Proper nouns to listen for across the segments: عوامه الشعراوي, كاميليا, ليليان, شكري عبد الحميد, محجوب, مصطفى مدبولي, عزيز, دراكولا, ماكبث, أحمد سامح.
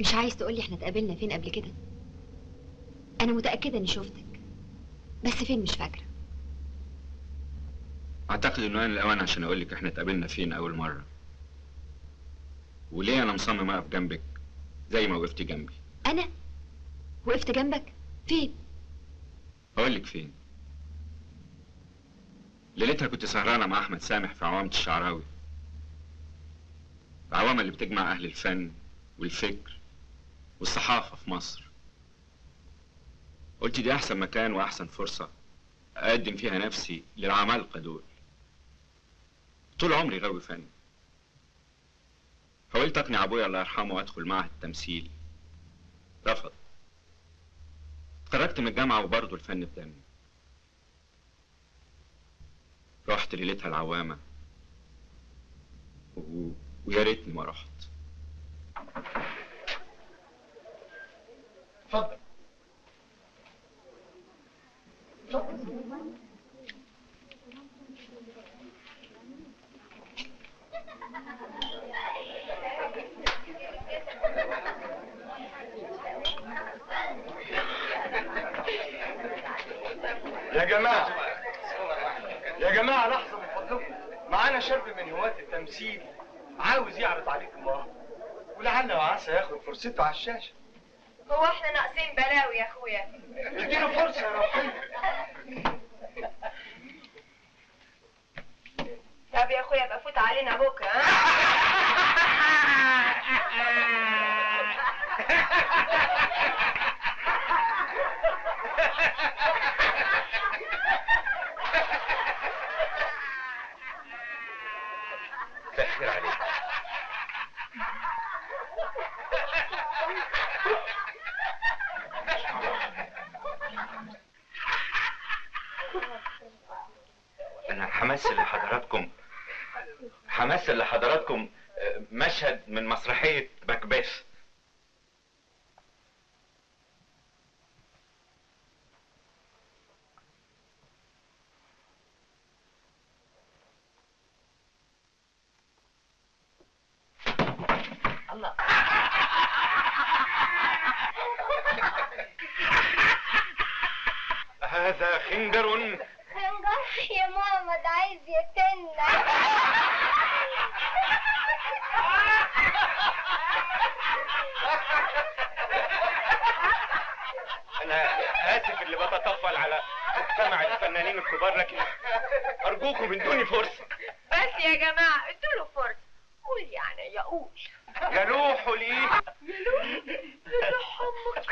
مش عايز تقولي احنا اتقابلنا فين قبل كده؟ أنا متأكدة إني شفتك، بس فين مش فاكرة. أعتقد إنه أنا الأوان عشان أقولك احنا اتقابلنا فين أول مرة. وليه أنا مصمم أقف جنبك زي ما وقفت جنبي؟ أنا؟ وقفت جنبك؟ فين؟ هقولك فين. ليلتها كنت سهرانة مع أحمد سامح في عوامه الشعراوي. العوامة اللي بتجمع أهل الفن والفكر والصحافة في مصر. قلت دي أحسن مكان وأحسن فرصة أقدم فيها نفسي للعمالقة دول. طول عمري غاوي فن. حاولت أقنع أبويا الله يرحمه وأدخل معهد التمثيل. رفض. اتخرجت من الجامعة وبرضه الفن في دمي. رحت ليلتها العوامة ويا ريتني ما رحت. اتفضل. يا جماعة لحظة من فضلكم، معانا شاب من هواة التمثيل عاوز يعرض عليكم مراهقة، ولعل وعسى ياخد فرصته على الشاشة. هو احنا ناقصين بلاوي يا اخويا؟ اديله فرصة يا ربنا. طب يا اخويا بقى فوت علينا بكرة. تأخير عليك. أنا همثل لحضراتكم مشهد من مسرحية ماكبث. هذا خنجر يا ماما، ده عايز يقتلنا. أنا آسف اللي بتطفل على مجتمع الفنانين الكبار، لكن أرجوكم ادوني فرصة. بس يا جماعة ادوله فرصة. قول يعني يقول يا روحه ليه؟ يا روح أمك.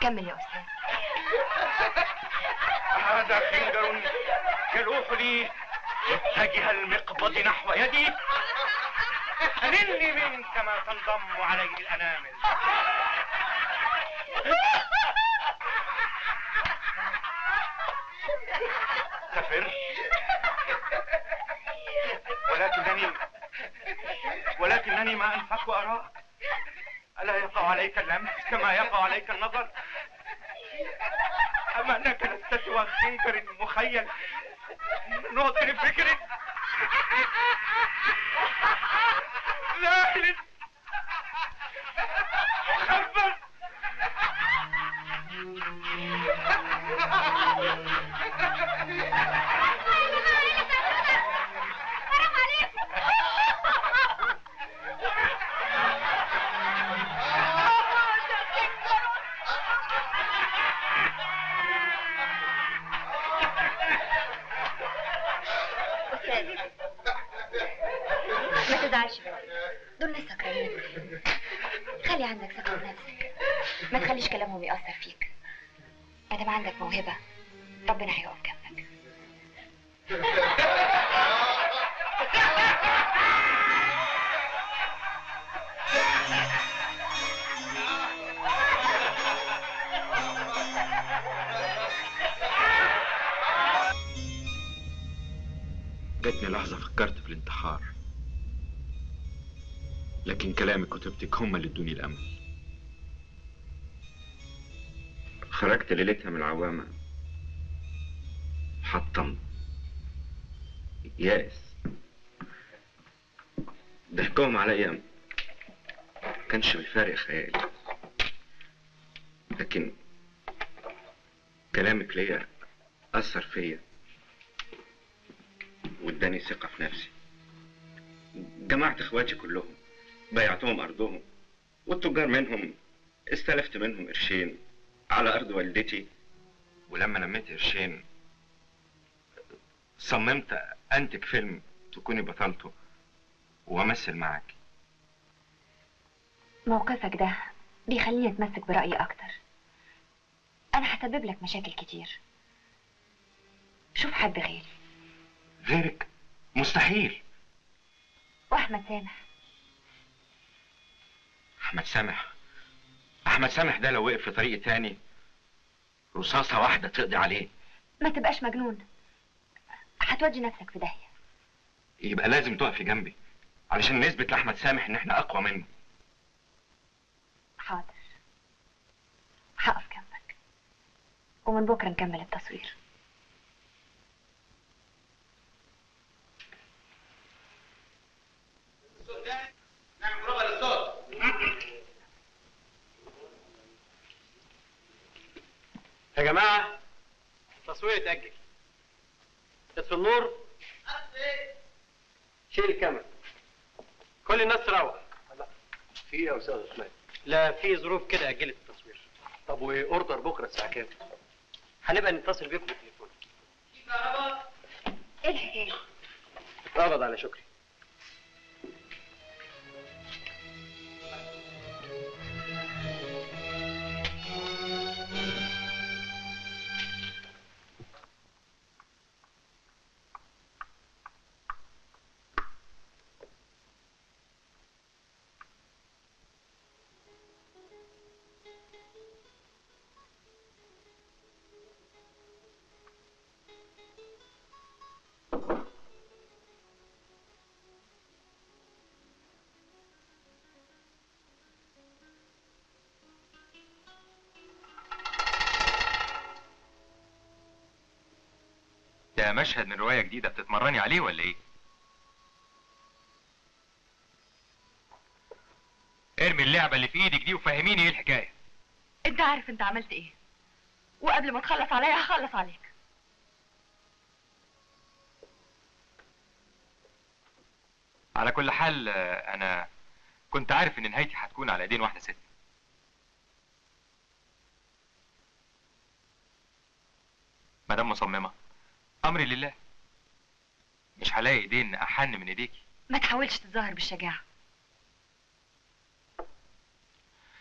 كمل يا أستاذ. هذا خنجر يلوح لي، اتجه المقبض نحو يدي، أنني من كما تنضم عليه الأنامل. سفر، ولكنني ما أنفك أراك. ألا يقع عليك اللمس كما يقع عليك النظر؟ أما أنك لست سوى خنجر مخيل ناطر فكر ذاهل مخبر. ما تزعلش بقى، دول ناس سكرانين. خلي عندك ثقة بنفسك، ما تخليش كلامهم يأثر فيك. ما دام عندك موهبة ربنا هيقف جنبك. جاتني لحظة فكرت في الانتحار، لكن كلامك وطيبتك هما اللي ادوني الأمل. خرجت ليلتها من العوامة حطمت، يائس، ضحكهم عليا كانش بالفارق خيالي، لكن كلامك ليا أثر فيا واداني ثقة في نفسي. جمعت اخواتي كلهم، بيعتهم أرضهم، والتجار منهم استلفت منهم قرشين على أرض والدتي. ولما لميت قرشين صممت أنتج فيلم تكوني بطلته وأمثل معاكي. موقفك ده بيخليني أتمسك برأيي أكتر. أنا هسبب لك مشاكل كتير، شوف حد غيري. غيرك؟ مستحيل. وأحمد سامح. أحمد سامح؟ أحمد سامح ده لو وقف في طريق تاني رصاصة واحدة تقضي عليه. ما تبقاش مجنون، هتودي نفسك في داهية. يبقى لازم تقفي جنبي علشان نثبت لأحمد سامح إن إحنا أقوى منه. حاضر، هقف جنبك، ومن بكرة نكمل التصوير. يا جماعة التصوير اتأجل. اطفي النور، شيل الكاميرا، كل الناس تروح. لا في ايه يا استاذ عثمان؟ لا في ظروف كده أجلت التصوير. طب واوردر بكرة الساعة كام؟ هنبقى نتصل بيكم بالتليفون. في كهرباء؟ ايه الحكاية؟ اتقبض على شكري. ده مشهد من رواية جديدة بتتمرني عليه ولا ايه؟ ارمي اللعبة اللي في ايدك دي وفهميني ايه الحكاية. انت عارف انت عملت ايه، وقبل ما تخلص عليا هخلص عليك. على كل حال انا كنت عارف ان نهايتي هتكون على ايدين واحدة ست. مدام مصممة امري لله، مش هلاقي ايدين احن من ايديكي. ما تحاولش تتظاهر بالشجاعه.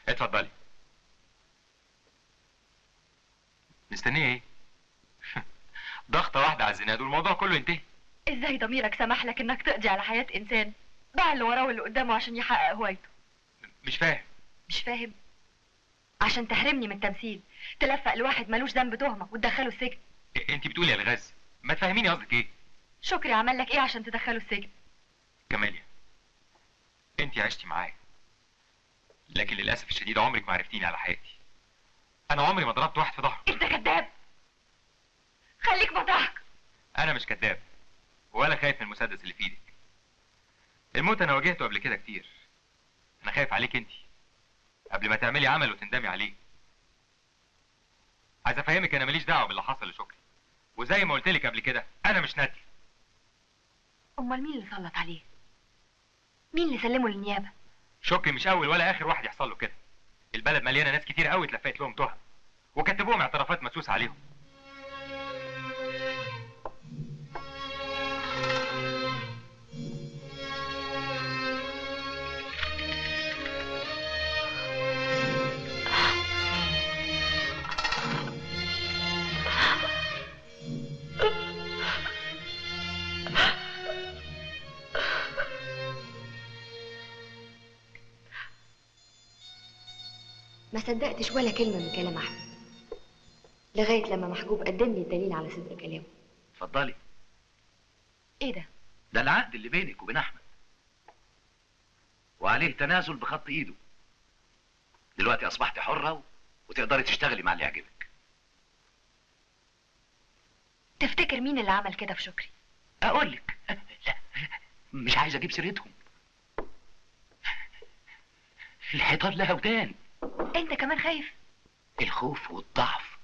اتفضلي. مستنيه ايه؟ ضغطه واحده على الزناد والموضوع كله انتهى. ازاي ضميرك سمح لك انك تقضي على حياه انسان باع اللي وراه واللي قدامه عشان يحقق هوايته؟ مش فاهم. مش فاهم؟ عشان تحرمني من التمثيل، تلفق لواحد ملوش ذنب تهمه وتدخله السجن. انت بتقولي يا الغاز؟ ما تفهميني قصدك ايه؟ شكري عمل لك ايه عشان تدخله السجن؟ كاميليا، انت عشتي معايا، لكن للاسف الشديد عمرك ما عرفتيني على حياتي. انا عمري ما ضربت واحد في ظهره. انت كذاب، خليك بضحك. انا مش كذاب ولا خايف من المسدس اللي في ايدك. الموت انا واجهته قبل كده كتير. انا خايف عليك انت قبل ما تعملي عمل وتندمي عليه. عايز افهمك انا ماليش دعوه باللي حصل لشكري، وزي ما قلتلك قبل كده انا مش ندل. امال مين اللي سلط عليه؟ مين اللي سلمه للنيابه؟ شكري مش اول ولا اخر واحد يحصل له كده. البلد مليانه ناس كتير قوي اتلفقت لهم تهم وكتبوهم اعترافات مسوس عليهم. ما صدقتش ولا كلمة من كلام أحمد لغاية لما محجوب قدم لي الدليل على صدق كلامه. اتفضلي. ايه ده؟ ده العقد اللي بينك وبين أحمد، وعليه تنازل بخط إيده. دلوقتي أصبحت حرة وتقدري تشتغلي مع اللي يعجبك. تفتكر مين اللي عمل كده في شكري؟ أقولك، لا مش عايز أجيب سيرتهم. الحيطان لها ودان. أنت كمان خايف؟ الخوف والضعف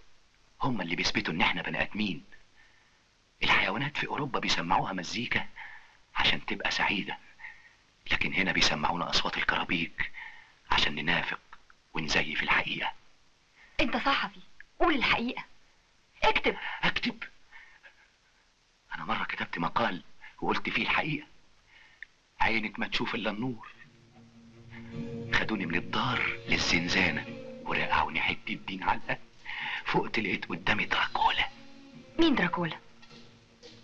هما اللي بيثبتوا إن إحنا بني آدمين. الحيوانات في أوروبا بيسمعوها مزيكا عشان تبقى سعيدة، لكن هنا بيسمعونا أصوات الكرابيك عشان ننافق ونزيف الحقيقة. أنت صحفي، قول الحقيقة. اكتب. أكتب؟ أنا مرة كتبت مقال وقلت فيه الحقيقة. عينك ما تشوف إلا النور. خدوني من الدار للزنزانة وراقعوني حتة الدين علقة. فقت لقيت قدامي دراكولا. مين دراكولا؟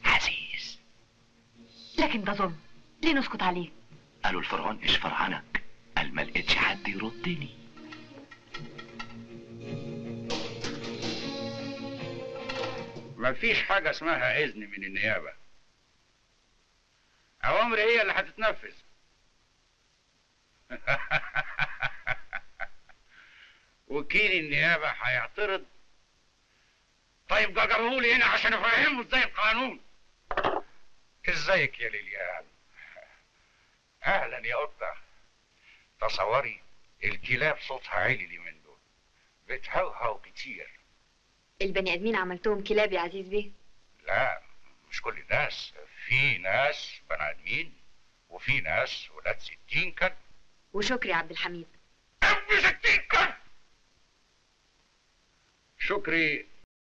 عزيز. لكن ده ظلم، ليه نسكت عليه؟ قالوا الفرعون اشفر عنك، قال ما لقيتش حد يردني. مفيش حاجة اسمها إذن من النيابة. أوامر هي اللي هتتنفذ. وكيل النيابة هيعترض؟ طيب جرهولي هنا عشان أفهمه إزاي القانون. إزيك يا ليليان؟ أهلا يا قطة. تصوري الكلاب صوتها عالي اليومين دول، بتهوهو كتير. البني ادمين عملتهم كلاب يا عزيز بيه؟ لا مش كل الناس، في ناس بني ادمين وفي ناس ولاد 60 كلب. وشكري عبد الحميد ابن 60 كلب. شكري